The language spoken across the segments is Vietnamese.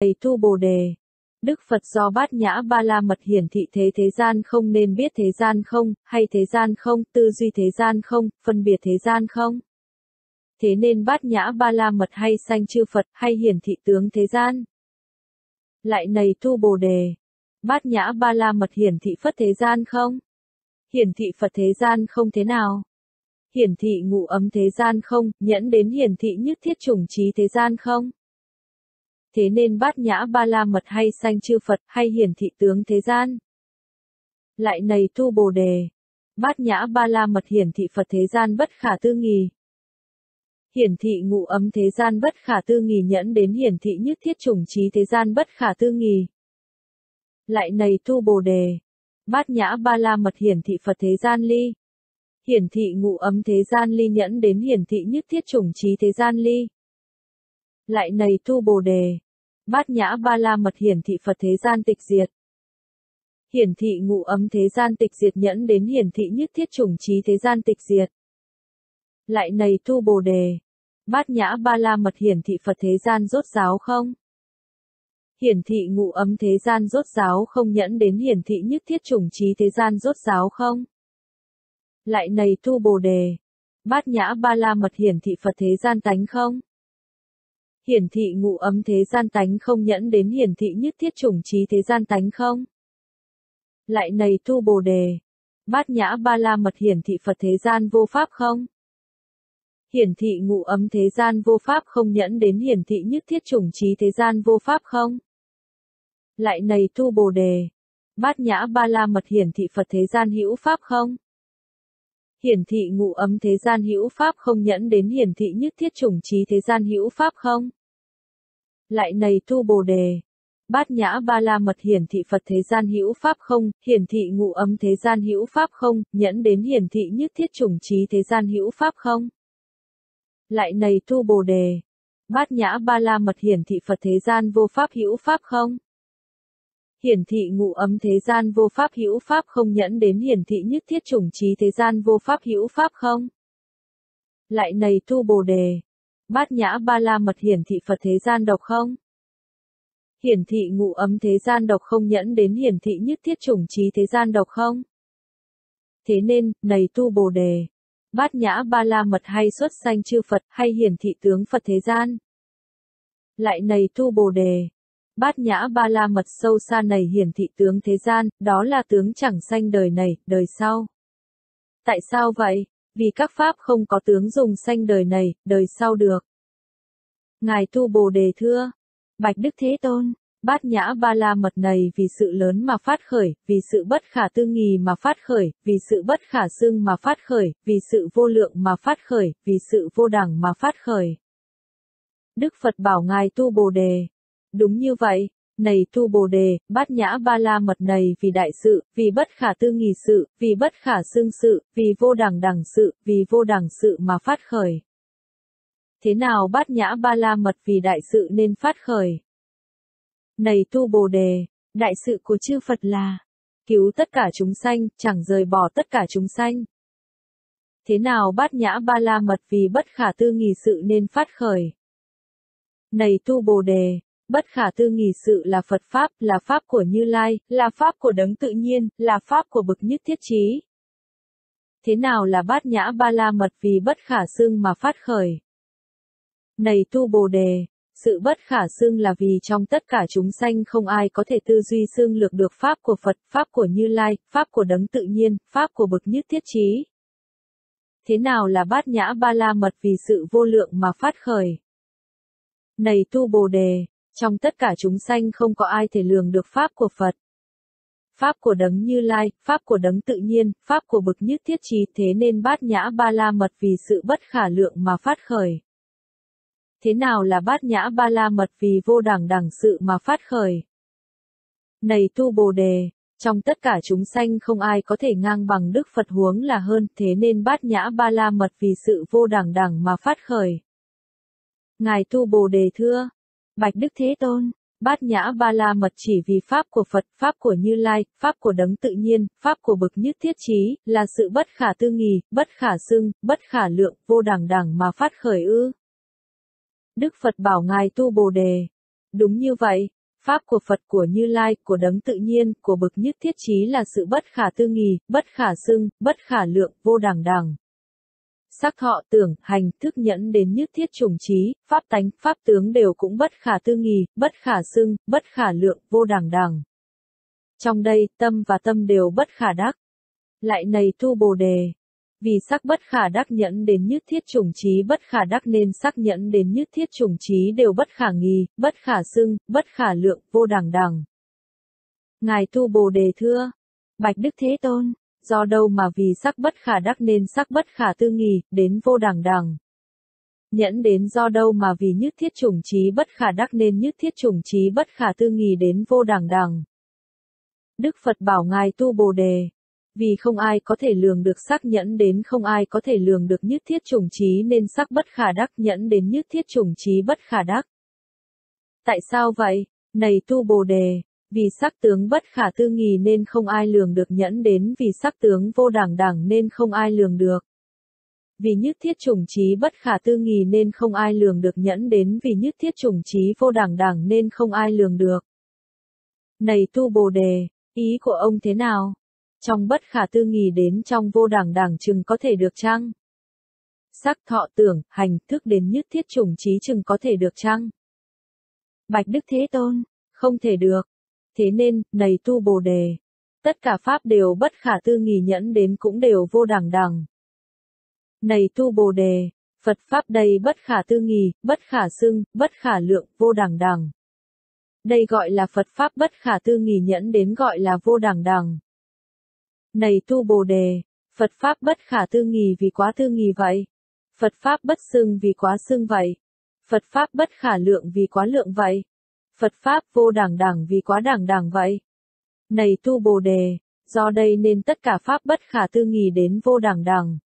Thầy Tu Bồ Đề, Đức Phật do Bát Nhã Ba La Mật hiển thị thế thế gian không nên biết thế gian không, hay thế gian không, tư duy thế gian không, phân biệt thế gian không. Thế nên Bát Nhã Ba La Mật hay sanh chư Phật, hay hiển thị tướng thế gian. Lại này Tu Bồ Đề, Bát Nhã Ba La Mật hiển thị Phật thế gian không? Hiển thị Phật thế gian không thế nào? Hiển thị ngụ ấm thế gian không, nhẫn đến hiển thị nhất thiết chủng trí thế gian không? Thế nên Bát Nhã Ba La Mật hay sanh chư Phật, hay hiển thị tướng thế gian. Lại này Tu Bồ Đề, Bát Nhã Ba La Mật hiển thị Phật thế gian bất khả tư nghì. Hiển thị ngụ ấm thế gian bất khả tư nghì, nhẫn đến hiển thị nhất thiết chủng trí thế gian bất khả tư nghì. Lại này Tu Bồ Đề, Bát Nhã Ba La Mật hiển thị Phật thế gian ly. Hiển thị ngụ ấm thế gian ly, nhẫn đến hiển thị nhất thiết chủng trí thế gian ly. Lại này Tu Bồ Đề, Bát Nhã Ba La Mật hiển thị Phật thế gian tịch diệt. Hiển thị ngụ ấm thế gian tịch diệt, nhẫn đến hiển thị nhất thiết chủng trí thế gian tịch diệt. Lại này Tu Bồ Đề, Bát Nhã Ba La Mật hiển thị Phật thế gian rốt ráo không? Hiển thị ngụ ấm thế gian rốt ráo không, nhẫn đến hiển thị nhất thiết chủng trí thế gian rốt ráo không? Lại này Tu Bồ Đề, Bát Nhã Ba La Mật hiển thị Phật thế gian tánh không? Hiển thị ngụ ấm thế gian tánh không, nhẫn đến hiển thị nhất thiết chủng trí thế gian tánh không? Lại này Tu Bồ Đề, Bát Nhã Ba La Mật hiển thị Phật thế gian vô pháp không? Hiển thị ngụ ấm thế gian vô pháp không, nhẫn đến hiển thị nhất thiết chủng trí thế gian vô pháp không? Lại này Tu Bồ Đề, Bát Nhã Ba La Mật hiển thị Phật thế gian hữu pháp không? Hiển thị ngụ ấm thế gian hữu pháp không, nhẫn đến hiển thị nhất thiết chủng trí thế gian hữu pháp không? Lại này Tu Bồ Đề, Bát Nhã Ba La Mật hiển thị Phật thế gian hữu pháp không? Hiển thị ngụ ấm thế gian hữu pháp không, nhẫn đến hiển thị nhất thiết chủng trí thế gian hữu pháp không? Lại này Tu Bồ Đề, Bát Nhã Ba La Mật hiển thị Phật thế gian vô pháp hữu pháp không? Hiển thị ngụ ấm thế gian vô pháp hữu pháp không, nhẫn đến hiển thị nhất thiết chủng trí thế gian vô pháp hữu pháp không? Lại này Tu Bồ Đề, Bát Nhã Ba La Mật hiển thị Phật thế gian độc không? Hiển thị ngụ ấm thế gian độc không, nhẫn đến hiển thị nhất thiết chủng trí thế gian độc không? Thế nên, này Tu Bồ Đề, Bát Nhã Ba La Mật hay xuất sanh chư Phật, hay hiển thị tướng Phật thế gian. Lại này Tu Bồ Đề, Bát Nhã Ba La Mật sâu xa này hiển thị tướng thế gian, đó là tướng chẳng sanh đời này, đời sau. Tại sao vậy? Vì các pháp không có tướng dùng sanh đời này, đời sau được. Ngài Tu Bồ Đề thưa, bạch Đức Thế Tôn, Bát Nhã Ba La Mật này vì sự lớn mà phát khởi, vì sự bất khả tư nghì mà phát khởi, vì sự bất khả xưng mà phát khởi, vì sự vô lượng mà phát khởi, vì sự vô đẳng mà phát khởi. Đức Phật bảo Ngài Tu Bồ Đề, đúng như vậy, này Tu Bồ Đề, Bát Nhã Ba La Mật này vì đại sự, vì bất khả tư nghì sự, vì bất khả xưng sự, vì vô đẳng đẳng sự, vì vô đẳng sự mà phát khởi. Thế nào Bát Nhã Ba La Mật vì đại sự nên phát khởi? Này Tu Bồ Đề, đại sự của chư Phật là cứu tất cả chúng sanh, chẳng rời bỏ tất cả chúng sanh. Thế nào Bát Nhã Ba La Mật vì bất khả tư nghì sự nên phát khởi? Này Tu Bồ Đề, bất khả tư nghì sự là Phật Pháp, là Pháp của Như Lai, là Pháp của Đấng Tự Nhiên, là Pháp của Bậc Nhất Thiết Trí. Thế nào là Bát Nhã Ba La Mật vì bất khả xưng mà phát khởi? Này Tu Bồ Đề, sự bất khả xưng là vì trong tất cả chúng sanh không ai có thể tư duy xưng lược được Pháp của Phật, Pháp của Như Lai, Pháp của Đấng Tự Nhiên, Pháp của Bậc Nhất Thiết Trí. Thế nào là Bát Nhã Ba La Mật vì sự vô lượng mà phát khởi? Này Tu Bồ Đề, trong tất cả chúng sanh không có ai thể lường được Pháp của Phật, Pháp của Đấng Như Lai, Pháp của Đấng Tự Nhiên, Pháp của Bậc Nhất Thiết Trí, thế nên Bát Nhã Ba La Mật vì sự bất khả lượng mà phát khởi. Thế nào là Bát Nhã Ba La Mật vì vô đẳng đẳng sự mà phát khởi? Này Tu Bồ Đề, trong tất cả chúng sanh không ai có thể ngang bằng Đức Phật huống là hơn, thế nên Bát Nhã Ba La Mật vì sự vô đẳng đẳng mà phát khởi. Ngài Tu Bồ Đề thưa, bạch Đức Thế Tôn, Bát Nhã Ba La Mật chỉ vì Pháp của Phật, Pháp của Như Lai, Pháp của Đấng Tự Nhiên, Pháp của Bậc Nhất Thiết Trí, là sự bất khả tư nghì, bất khả xưng, bất khả lượng, vô đẳng đẳng mà phát khởi ư? Đức Phật bảo Ngài Tu Bồ Đề, Đúng như vậy, Pháp của Phật, của Như Lai, của đấng tự nhiên, của bậc nhất thiết trí là sự bất khả tư nghì, bất khả xưng, bất khả lượng, vô đẳng đẳng. Sắc thọ, tưởng, hành, thức nhẫn đến nhất thiết chủng trí, pháp tánh, pháp tướng đều cũng bất khả tư nghì, bất khả xưng, bất khả lượng, vô đẳng đẳng. Trong đây, tâm và tâm đều bất khả đắc. Lại này Tu Bồ Đề, vì sắc bất khả đắc nhẫn đến nhất thiết chủng trí bất khả đắc nên sắc nhẫn đến nhất thiết chủng trí đều bất khả nghi, bất khả xưng, bất khả lượng, vô đẳng đẳng. Ngài Tu Bồ Đề thưa, bạch Đức Thế Tôn, do đâu mà vì sắc bất khả đắc nên sắc bất khả tư nghì, đến vô đẳng đẳng. Nhẫn đến do đâu mà vì nhất thiết chủng trí bất khả đắc nên nhất thiết chủng trí bất khả tư nghì đến vô đẳng đẳng. Đức Phật bảo Ngài Tu Bồ Đề, vì không ai có thể lường được sắc nhẫn đến không ai có thể lường được nhất thiết chủng trí nên sắc bất khả đắc nhẫn đến nhất thiết chủng trí bất khả đắc. Tại sao vậy? Này Tu Bồ Đề, vì sắc tướng bất khả tư nghì nên không ai lường được nhẫn đến, vì sắc tướng vô đẳng đẳng nên không ai lường được. Vì nhất thiết chủng trí bất khả tư nghì nên không ai lường được nhẫn đến, vì nhất thiết chủng trí vô đẳng đẳng nên không ai lường được. Này Tu Bồ Đề, ý của ông thế nào? Trong bất khả tư nghì đến trong vô đẳng đẳng chừng có thể được chăng? Sắc thọ tưởng, hành, thức đến nhất thiết chủng trí chừng có thể được chăng? Bạch Đức Thế Tôn, không thể được. Thế nên, này Tu Bồ Đề, tất cả pháp đều bất khả tư nghì nhẫn đến cũng đều vô đẳng đẳng. Này Tu Bồ Đề, Phật pháp đầy bất khả tư nghì, bất khả xưng, bất khả lượng, vô đẳng đẳng. Đây gọi là Phật pháp bất khả tư nghì nhẫn đến gọi là vô đẳng đẳng. Này Tu Bồ Đề, Phật pháp bất khả tư nghì vì quá tư nghì vậy. Phật pháp bất xưng vì quá xưng vậy. Phật pháp bất khả lượng vì quá lượng vậy. Phật pháp vô đẳng đẳng vì quá đẳng đẳng vậy. Này Tu Bồ Đề, do đây nên tất cả pháp bất khả tư nghì đến vô đẳng đẳng.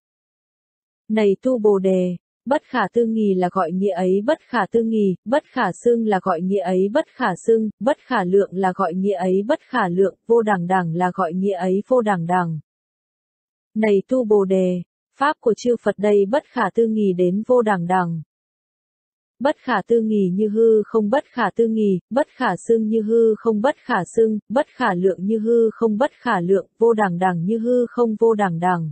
Này Tu Bồ Đề, bất khả tư nghì là gọi nghĩa ấy bất khả tư nghì, bất khả xưng là gọi nghĩa ấy bất khả xưng, bất khả lượng là gọi nghĩa ấy bất khả lượng, vô đẳng đẳng là gọi nghĩa ấy vô đẳng đẳng. Này Tu Bồ Đề, pháp của chư Phật đây bất khả tư nghì đến vô đẳng đẳng. Bất khả tư nghì như hư không bất khả tư nghì, bất khả xưng như hư không bất khả xưng, bất khả lượng như hư không bất khả lượng, vô đẳng đẳng như hư không vô đẳng đẳng.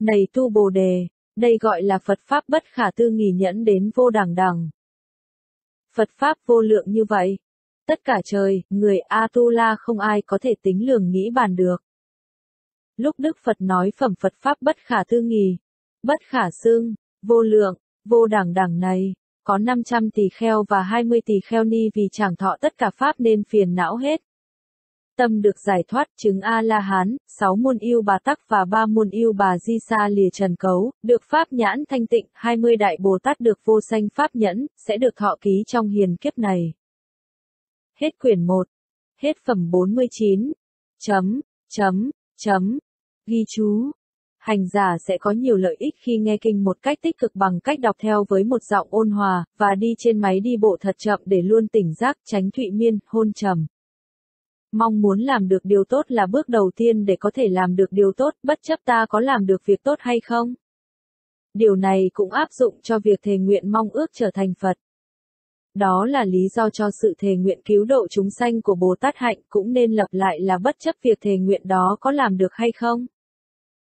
Này Tu Bồ Đề, đây gọi là Phật pháp bất khả tư nghì nhẫn đến vô đẳng đẳng. Phật pháp vô lượng như vậy, tất cả trời, người A-tu-la không ai có thể tính lường nghĩ bàn được. Lúc Đức Phật nói phẩm Phật pháp bất khả tư nghì, bất khả xưng, vô lượng, vô đẳng đẳng này, có 500 tỳ kheo và 20 tỳ kheo ni vì chẳng thọ tất cả pháp nên phiền não hết. Tâm được giải thoát, chứng A-la-hán, 6 môn yêu bà tắc và 3 môn yêu bà di xa lìa trần cấu, được pháp nhãn thanh tịnh, 20 đại Bồ Tát được vô sanh pháp nhẫn, sẽ được thọ ký trong hiền kiếp này. Hết quyển 1. Hết phẩm 49. Ghi chú. Hành giả sẽ có nhiều lợi ích khi nghe kinh một cách tích cực bằng cách đọc theo với một giọng ôn hòa, và đi trên máy đi bộ thật chậm để luôn tỉnh giác, tránh thụy miên, hôn trầm. Mong muốn làm được điều tốt là bước đầu tiên để có thể làm được điều tốt, bất chấp ta có làm được việc tốt hay không. Điều này cũng áp dụng cho việc thề nguyện mong ước trở thành Phật. Đó là lý do cho sự thề nguyện cứu độ chúng sanh của Bồ Tát Hạnh cũng nên lặp lại là bất chấp việc thề nguyện đó có làm được hay không.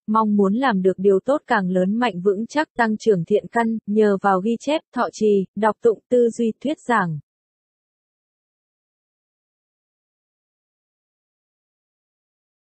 Mong muốn làm được điều tốt càng lớn mạnh vững chắc tăng trưởng thiện căn, nhờ vào ghi chép, thọ trì, đọc tụng, tư duy, thuyết giảng.